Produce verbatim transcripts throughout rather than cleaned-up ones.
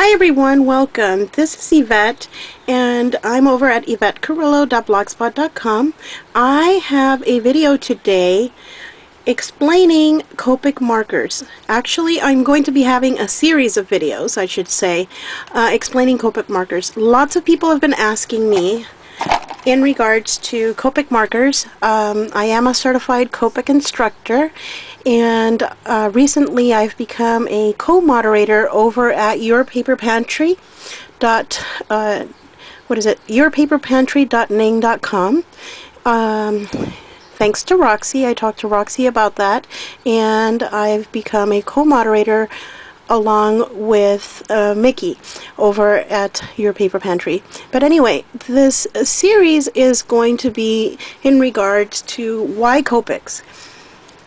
Hi everyone, welcome. This is Ivett and I'm over at ivett carrillo dot blogspot dot com. I have a video today explaining Copic markers. Actually, I'm going to be having a series of videos, I should say, uh, explaining Copic markers. Lots of people have been asking me in regards to Copic markers. um, I am a certified Copic instructor, and uh, recently I've become a co-moderator over at Your Paper Pantry. Dot, uh, what is it? your paper pantry dot ning dot com. Um, thanks to Roxy, I talked to Roxy about that, and I've become a co-moderator along with uh, Mickey over at Your Paper Pantry. But anyway, this series is going to be in regards to why Copics,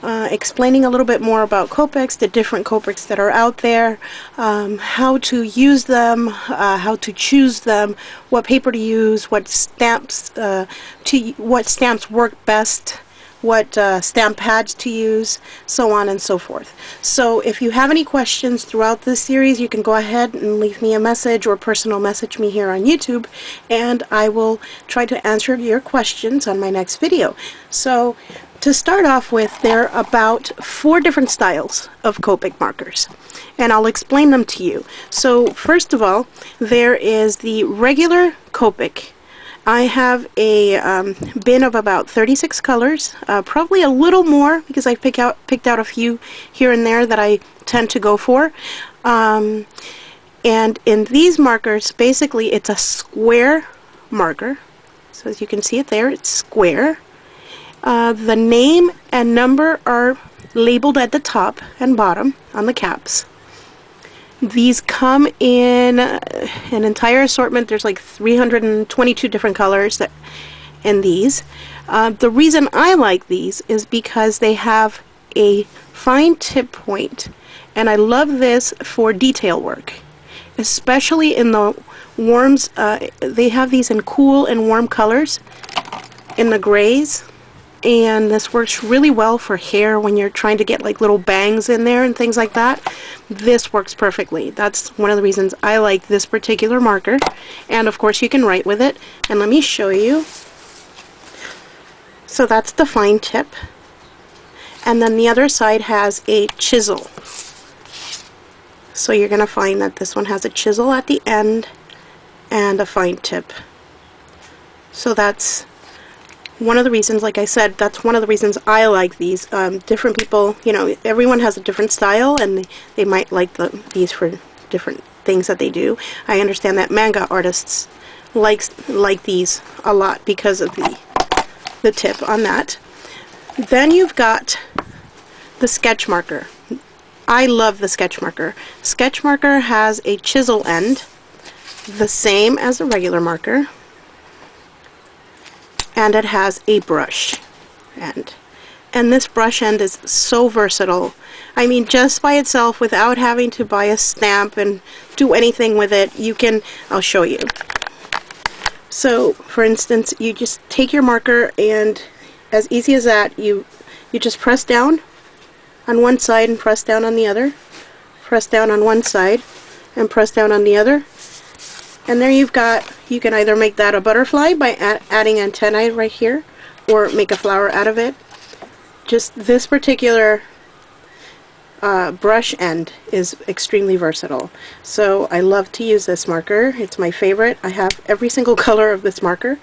uh, explaining a little bit more about Copics, the different Copics that are out there, um, how to use them, uh, how to choose them, what paper to use, what stamps uh, to what stamps work best, what uh, stamp pads to use, so on and so forth. So if you have any questions throughout this series, you can go ahead and leave me a message or personal message me here on YouTube, and I will try to answer your questions on my next video. So to start off with, there are about four different styles of Copic markers, and I'll explain them to you. So first of all, there is the regular Copic. I have a um, bin of about thirty-six colors, uh, probably a little more because I pick out, picked out a few here and there that I tend to go for. Um, and in these markers, basically it's a square marker. So as you can see it there, it's square. Uh, the name and number are labeled at the top and bottom on the caps. These come in uh, an entire assortment. There's like three hundred twenty-two different colors that, in these. Uh, the reason I like these is because they have a fine tip point, and I love this for detail work, especially in the warms. Uh, they have these in cool and warm colors, in the grays, and this works really well for hair when you're trying to get like little bangs in there and things like that. This works perfectly. That's one of the reasons I like this particular marker, and of course you can write with it. And let me show you. So that's the fine tip, and then the other side has a chisel. So you're gonna find that this one has a chisel at the end and a fine tip. So that's one of the reasons, like I said, that's one of the reasons I like these. Um, different people, you know, everyone has a different style, and they might like the, these for different things that they do. I understand that manga artists likes, like these a lot because of the, the tip on that. Then you've got the sketch marker. I love the sketch marker. Sketch marker has a chisel end, the same as a regular marker, and it has a brush end. And this brush end is so versatile. I mean, just by itself, without having to buy a stamp and do anything with it, you can, I'll show you. So, for instance, you just take your marker, and as easy as that, you, you just press down on one side and press down on the other, press down on one side and press down on the other. And there you've got, you can either make that a butterfly by ad adding antennae right here, or make a flower out of it. Just this particular uh, brush end is extremely versatile. So I love to use this marker. It's my favorite. I have every single color of this marker.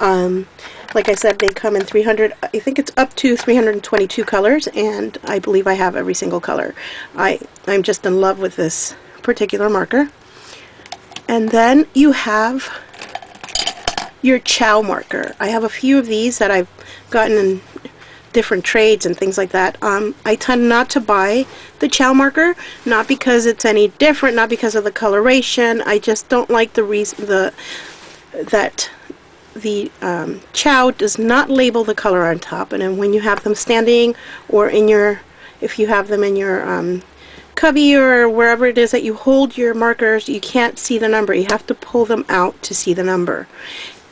Um, like I said, they come in three hundred, I think it's up to three hundred twenty-two colors, and I believe I have every single color. I, I'm just in love with this particular marker. And then you have your Ciao marker. I have a few of these that I've gotten in different trades and things like that. Um, I tend not to buy the Ciao marker, not because it's any different, not because of the coloration. I just don't like the reason the that the um, Ciao does not label the color on top. And then when you have them standing, or in your, if you have them in your um, cubby or wherever it is that you hold your markers, you can't see the number. You have to pull them out to see the number.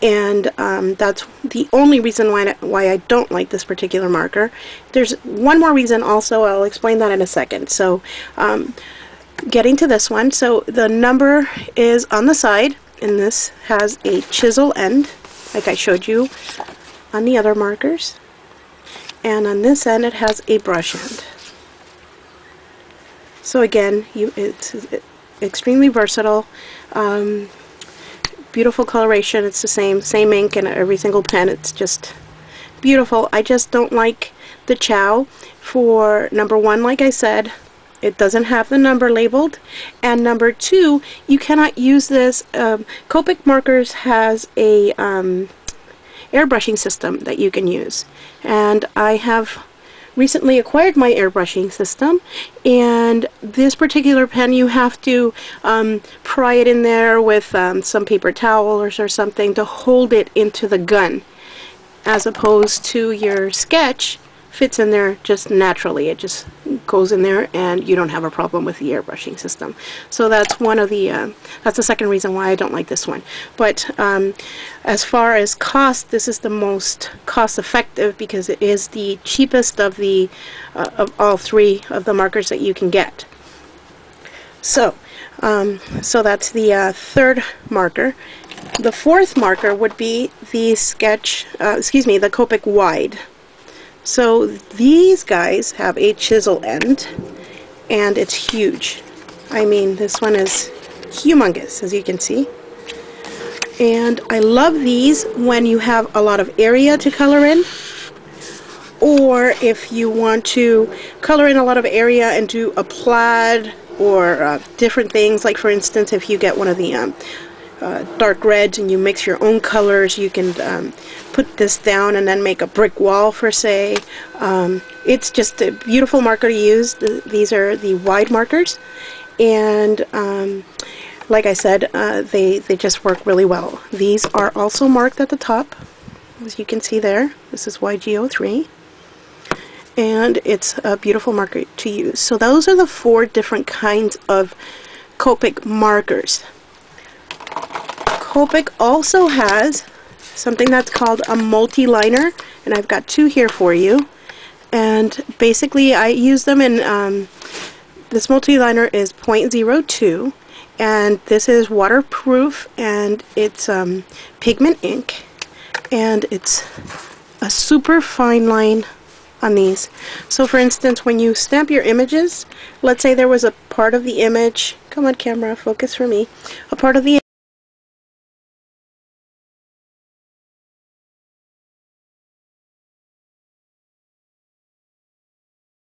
And um, that's the only reason why, why I don't like this particular marker. There's one more reason also. I'll explain that in a second. So um, getting to this one, so the number is on the side, and this has a chisel end like I showed you on the other markers, and on this end it has a brush end. So again, you, it's extremely versatile, um, beautiful coloration. It's the same same ink in every single pen. It's just beautiful. I just don't like the Ciao for number one. Like I said, it doesn't have the number labeled, and number two, you cannot use this. um, Copic markers has a um, airbrushing system that you can use, and I have recently acquired my airbrushing system, and this particular pen you have to um, pry it in there with um, some paper towels or something to hold it into the gun, as opposed to your sketch fits in there just naturally. It just goes in there and you don't have a problem with the airbrushing system. So that's one of the uh, that's the second reason why I don't like this one. But um, as far as cost, this is the most cost effective because it is the cheapest of the uh, of all three of the markers that you can get. So um, so that's the uh, third marker. The fourth marker would be the sketch uh, excuse me the Copic Wide. So these guys have a chisel end, and it's huge. I mean, this one is humongous, as you can see. And I love these when you have a lot of area to color in, or if you want to color in a lot of area and do a plaid or uh, different things. Like for instance, if you get one of the um, Uh, dark reds and you mix your own colors, you can um, put this down and then make a brick wall for say. Um, it's just a beautiful marker to use. The, these are the wide markers, and um, like I said, uh, they, they just work really well. These are also marked at the top, as you can see there. This is Y G zero three, and it's a beautiful marker to use. So those are the four different kinds of Copic markers. Copic also has something that's called a multi-liner, and I've got two here for you. And basically I use them in, um, this multi-liner is point zero two, and this is waterproof, and it's um, pigment ink, and it's a super fine line on these. So for instance, when you stamp your images, let's say there was a part of the image, come on camera, focus for me, a part of the